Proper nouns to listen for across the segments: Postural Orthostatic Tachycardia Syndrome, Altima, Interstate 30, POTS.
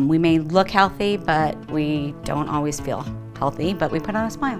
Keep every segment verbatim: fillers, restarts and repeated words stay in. We may look healthy, but we don't always feel healthy, but we put on a smile.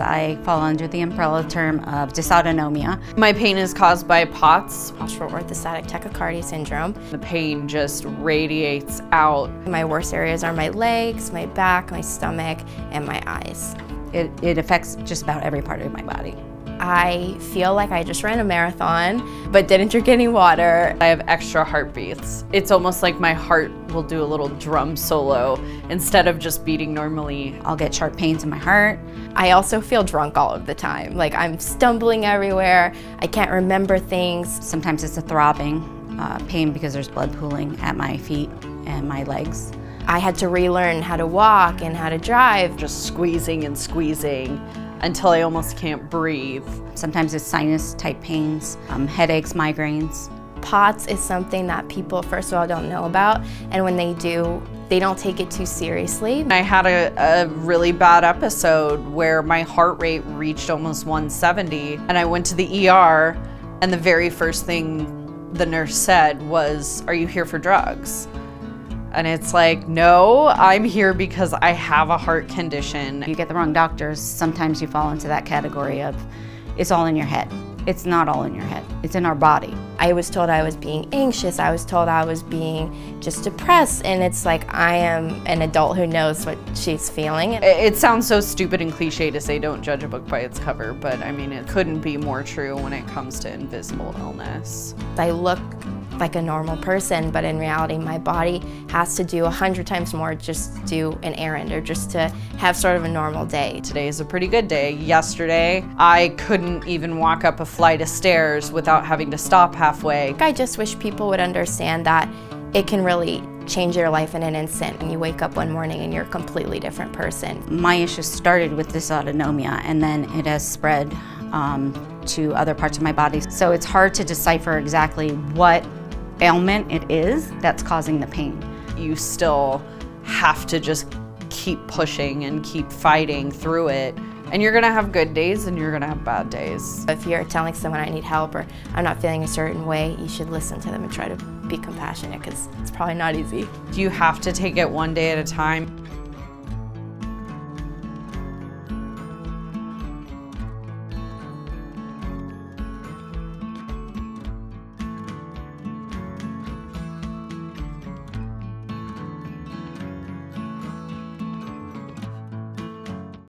I fall under the umbrella term of dysautonomia. My pain is caused by POTS, Postural Orthostatic Tachycardia Syndrome. The pain just radiates out. My worst areas are my legs, my back, my stomach, and my eyes. It, it affects just about every part of my body. I feel like I just ran a marathon, but didn't drink any water. I have extra heartbeats. It's almost like my heart will do a little drum solo instead of just beating normally. I'll get sharp pains in my heart. I also feel drunk all of the time. Like I'm stumbling everywhere. I can't remember things. Sometimes it's a throbbing uh, pain because there's blood pooling at my feet and my legs. I had to relearn how to walk and how to drive. Just squeezing and squeezing until I almost can't breathe. Sometimes it's sinus type pains, um, headaches, migraines. POTS is something that people, first of all, don't know about, and when they do, they don't take it too seriously. I had a, a really bad episode where my heart rate reached almost one seventy, and I went to the E R, and the very first thing the nurse said was, "Are you here for drugs?" And it's like, no, I'm here because I have a heart condition. You get the wrong doctors, sometimes you fall into that category of, it's all in your head. It's not all in your head, it's in our body. I was told I was being anxious, I was told I was being just depressed, and it's like, I am an adult who knows what she's feeling. It, it sounds so stupid and cliche to say don't judge a book by its cover, but I mean, it couldn't be more true when it comes to invisible illness. I look like a normal person, but in reality, my body has to do a hundred times more just to do an errand or just to have sort of a normal day. Today is a pretty good day. Yesterday, I couldn't even walk up a flight of stairs without having to stop halfway. I just wish people would understand that it can really change your life in an instant, and you wake up one morning and you're a completely different person. My issue started with dysautonomia, and then it has spread um, to other parts of my body. So it's hard to decipher exactly what ailment it is that's causing the pain. You still have to just keep pushing and keep fighting through it. And you're gonna have good days and you're gonna have bad days. If you're telling someone I need help or I'm not feeling a certain way, you should listen to them and try to be compassionate because it's probably not easy. You have to take it one day at a time.